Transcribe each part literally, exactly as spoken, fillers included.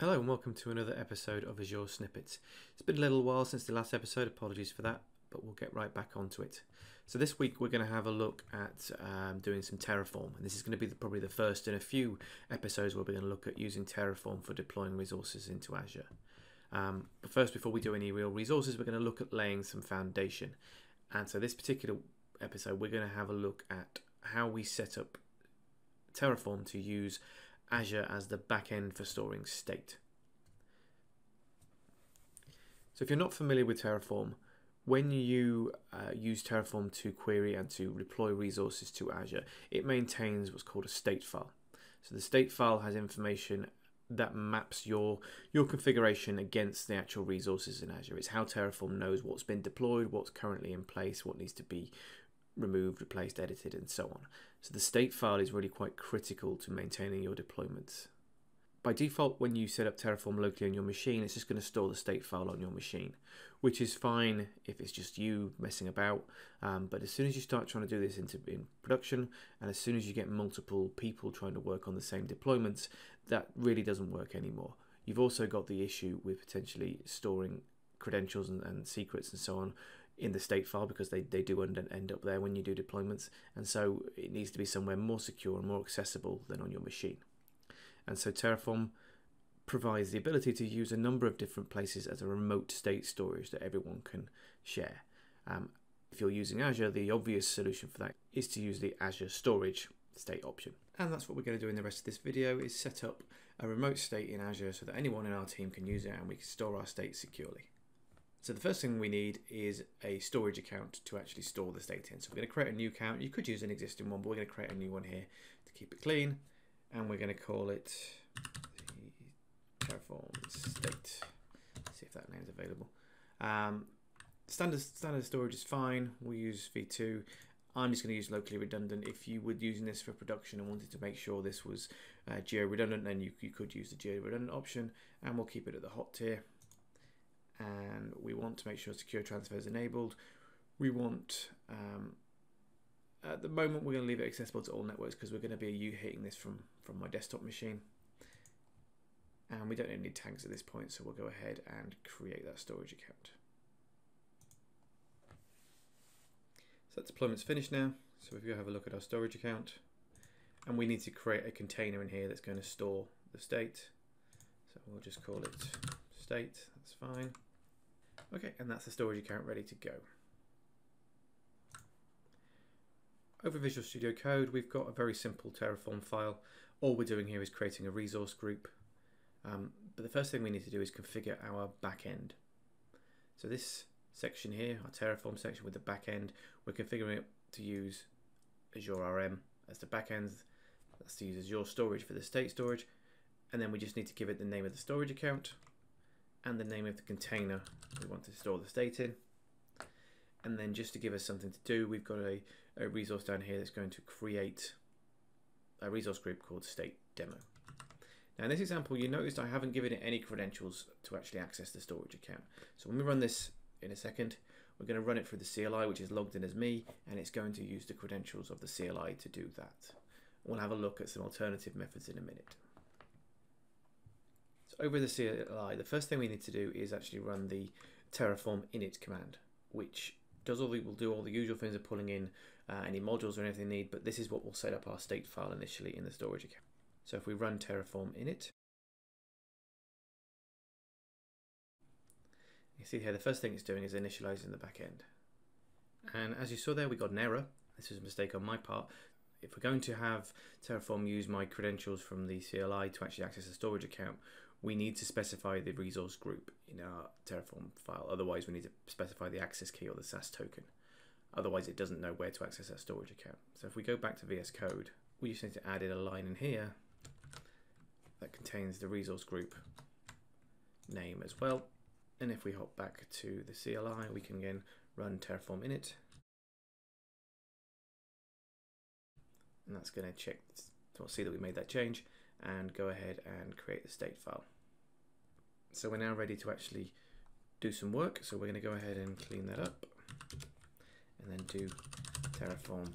Hello and welcome to another episode of Azure Snippets. It's been a little while since the last episode, apologies for that, but we'll get right back onto it. So this week we're going to have a look at um, doing some Terraform, and this is going to be the, probably the first in a few episodes where we're going to look at using Terraform for deploying resources into Azure. Um, but first, before we do any real resources, we're going to look at laying some foundation. And so this particular episode we're going to have a look at how we set up Terraform to use Azure as the backend for storing state. So if you're not familiar with Terraform, when you uh, use Terraform to query and to deploy resources to Azure, it maintains what's called a state file. So the state file has information that maps your your configuration against the actual resources in Azure. It's how Terraform knows what's been deployed, what's currently in place, what needs to be removed, replaced, edited, and so on. So the state file is really quite critical to maintaining your deployments. By default, when you set up Terraform locally on your machine, it's just going to store the state file on your machine, which is fine if it's just you messing about. Um, but as soon as you start trying to do this into in production, and as soon as you get multiple people trying to work on the same deployments, that really doesn't work anymore. You've also got the issue with potentially storing credentials and, and secrets and so on in the state file, because they, they do end up there when you do deployments, and so it needs to be somewhere more secure and more accessible than on your machine. And so Terraform provides the ability to use a number of different places as a remote state storage that everyone can share. Um, if you're using Azure, the obvious solution for that is to use the Azure storage state option. And that's what we're going to do in the rest of this video, is set up a remote state in Azure so that anyone in our team can use it and we can store our state securely. So the first thing we need is a storage account to actually store the state in. So we're going to create a new account. You could use an existing one, but we're going to create a new one here to keep it clean. And we're going to call it the Terraform state. Let's see if that name's available. Um, standard, standard storage is fine. We'll use V two. I'm just going to use locally redundant. If you were using this for production and wanted to make sure this was uh, geo-redundant, then you, you could use the geo-redundant option. And we'll keep it at the hot tier. And we want to make sure secure transfer is enabled. We want, um, at the moment, we're going to leave it accessible to all networks because we're going to be you hitting this from, from my desktop machine. And we don't need tags at this point, so we'll go ahead and create that storage account. So that deployment's finished now. So if you have a look at our storage account, and we need to create a container in here that's going to store the state. So we'll just call it state, that's fine. Okay, and that's the storage account ready to go. Over Visual Studio Code, we've got a very simple Terraform file. All we're doing here is creating a resource group. Um, but the first thing we need to do is configure our backend. So this section here, our Terraform section with the backend, we're configuring it to use Azure R M as the backend. That's to use Azure storage for the state storage. And then we just need to give it the name of the storage account and the name of the container we want to store the state in. And then just to give us something to do, we've got a, a resource down here that's going to create a resource group called state demo. Now in this example, you noticed I haven't given it any credentials to actually access the storage account. So when we run this in a second, we're going to run it through the C L I, which is logged in as me, and it's going to use the credentials of the C L I to do that. We'll have a look at some alternative methods in a minute. Over the C L I, the first thing we need to do is actually run the Terraform init command, which does all the, will do all the usual things of pulling in uh, any modules or anything we need, but this is what will set up our state file initially in the storage account. So if we run Terraform init, you see here the first thing it's doing is initializing the backend. And as you saw there, we got an error. This was a mistake on my part. If we're going to have Terraform use my credentials from the C L I to actually access the storage account, we need to specify the resource group in our Terraform file. Otherwise, we need to specify the access key or the S A S token. Otherwise, it doesn't know where to access our storage account. So if we go back to V S Code, we just need to add in a line in here that contains the resource group name as well. And if we hop back to the C L I, we can again run Terraform init. And that's going to check, we'll see that we made that change, and go ahead and create the state file. So we're now ready to actually do some work. So we're going to go ahead and clean that up and then do Terraform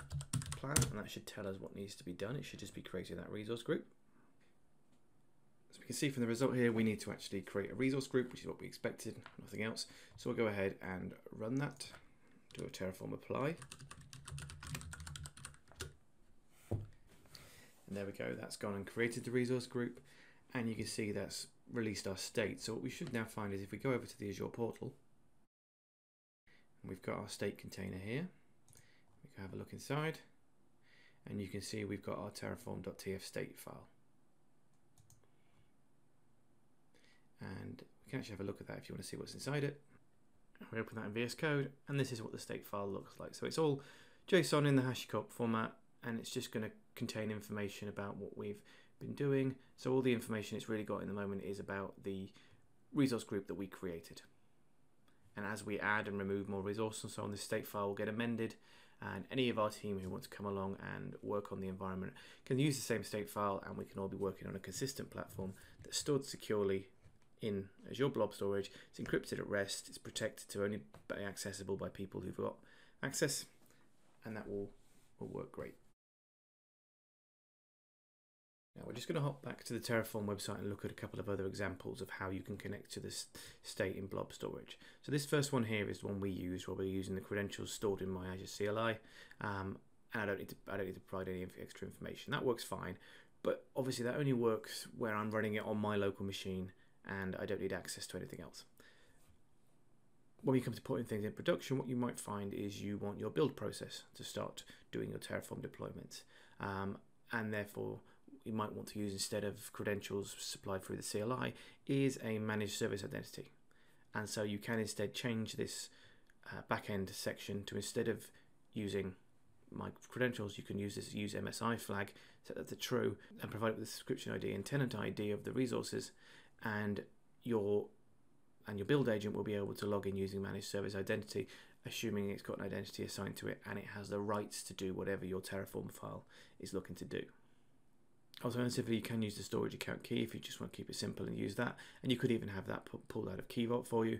plan, and that should tell us what needs to be done. It should just be creating that resource group. So we can see from the result here, we need to actually create a resource group, which is what we expected, nothing else. So we'll go ahead and run that, do a Terraform apply. And there we go, that's gone and created the resource group. And you can see that's released our state. So what we should now find is if we go over to the Azure portal, and we've got our state container here. We can have a look inside, and you can see we've got our terraform.tf state file. And we can actually have a look at that if you want to see what's inside it. We open that in V S Code, and this is what the state file looks like. So it's all JSON in the HashiCorp format, and it's just going to contain information about what we've been doing. So all the information it's really got in the moment is about the resource group that we created. And as we add and remove more resources and so on, this state file will get amended, and any of our team who wants to come along and work on the environment can use the same state file, and we can all be working on a consistent platform that's stored securely in Azure Blob Storage. It's encrypted at rest, it's protected to only be accessible by people who've got access, and that will, will work great. Now we're just going to hop back to the Terraform website and look at a couple of other examples of how you can connect to this state in Blob Storage. So this first one here is the one we use where we're using the credentials stored in my Azure C L I, um, and I don't need to I don't need to provide any extra information. That works fine, but obviously that only works where I'm running it on my local machine and I don't need access to anything else. When we come to putting things in production, what you might find is you want your build process to start doing your Terraform deployments, um, and therefore you might want to use, instead of credentials supplied through the C L I, is a managed service identity. And so you can instead change this uh, backend section to, instead of using my credentials, you can use this use M S I flag, set that to true, and provide it with the subscription I D and tenant I D of the resources, and your and your build agent will be able to log in using managed service identity, assuming it's got an identity assigned to it and it has the rights to do whatever your Terraform file is looking to do. Alternatively, you can use the storage account key if you just want to keep it simple and use that, and you could even have that pulled out of Key Vault for you.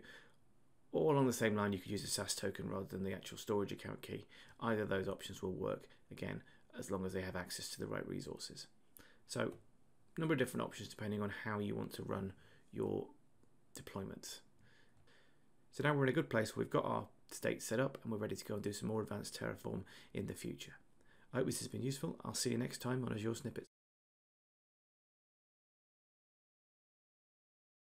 Or along the same line, you could use a S A S token rather than the actual storage account key. Either of those options will work, again, as long as they have access to the right resources. So, a number of different options depending on how you want to run your deployments. So now we're in a good place where we've got our state set up and we're ready to go and do some more advanced Terraform in the future. I hope this has been useful. I'll see you next time on Azure Snippets.